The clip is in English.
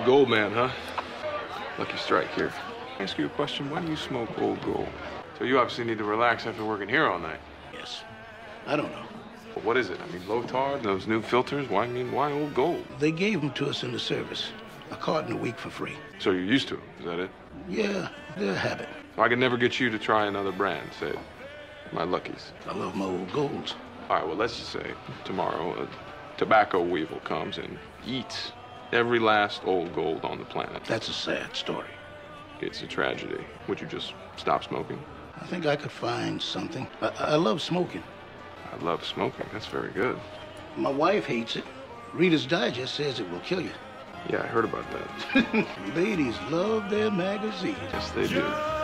Old Gold man, huh? Lucky Strike here. Can I ask you a question? Why do you smoke Old Gold? So you obviously need to relax after working here all night. Yes. I don't know. But what is it? I mean, low tar, those new filters, why, I mean, why Old Gold? They gave them to us in the service. A carton a week for free. So you're used to them, is that it? Yeah, they're a habit. I could never get you to try another brand, say, my Luckies. I love my Old Golds. All right, well, let's just say tomorrow a tobacco weevil comes and eats every last Old Gold on the planet. That's a sad story. It's a tragedy. Would you just stop smoking? I think I could find something. I love smoking. I love smoking. That's very good. My wife hates it. Reader's Digest says it will kill you. Yeah, I heard about that. Ladies love their magazines. Yes, they do.